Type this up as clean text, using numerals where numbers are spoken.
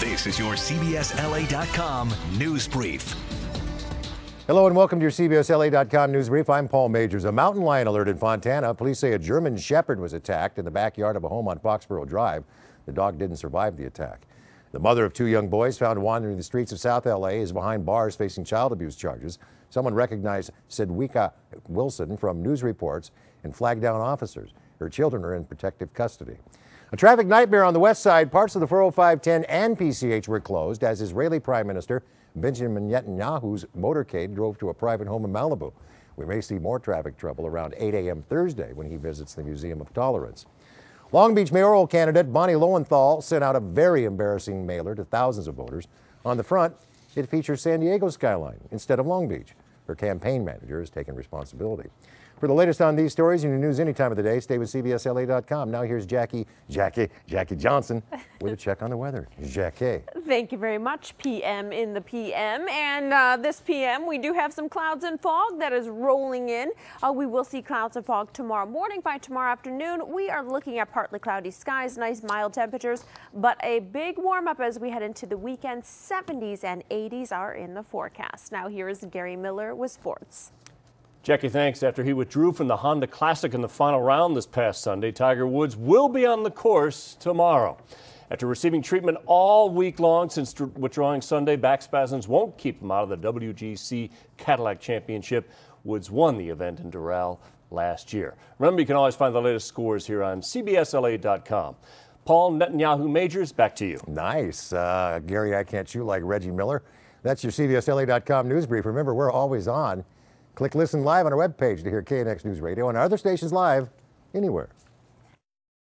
This is your CBSLA.com News Brief. Hello and welcome to your CBSLA.com News Brief. I'm Paul Majors. A mountain lion alert in Fontana. Police say a German shepherd was attacked in the backyard of a home on Foxborough Drive. The dog didn't survive the attack. The mother of two young boys found wandering the streets of South L.A. is behind bars facing child abuse charges. Someone recognized Sidwika Wilson from news reports and flagged down officers. Her children are in protective custody. A traffic nightmare on the west side. Parts of the 405, 10 and PCH were closed as Israeli Prime Minister Benjamin Netanyahu's motorcade drove to a private home in Malibu. We may see more traffic trouble around 8 a.m. Thursday when he visits the Museum of Tolerance. Long Beach mayoral candidate Bonnie Lowenthal sent out a very embarrassing mailer to thousands of voters. On the front, it features San Diego's skyline instead of Long Beach. Her campaign manager has taken responsibility. For the latest on these stories and your news any time of the day, stay with CBSLA.com. Now here's Jackie Johnson with a check on the weather. Jackie. Thank you very much, PM in the PM. And this PM, we do have some clouds and fog that is rolling in. We will see clouds and fog tomorrow morning. By tomorrow afternoon, we are looking at partly cloudy skies, nice mild temperatures, but a big warm up as we head into the weekend. 70s and 80s are in the forecast. Now here is Gary Miller with sports. Jackie, thanks. After he withdrew from the Honda Classic in the final round this past Sunday, Tiger Woods will be on the course tomorrow. After receiving treatment all week long since withdrawing Sunday, back spasms won't keep him out of the WGC Cadillac Championship. Woods won the event in Doral last year. Remember, you can always find the latest scores here on CBSLA.com. Paul Majors, back to you. Nice. Gary, I can't shoot like Reggie Miller. That's your CBSLA.com News Brief. Remember, we're always on. Click Listen Live on our webpage to hear KNX News Radio and our other stations live anywhere.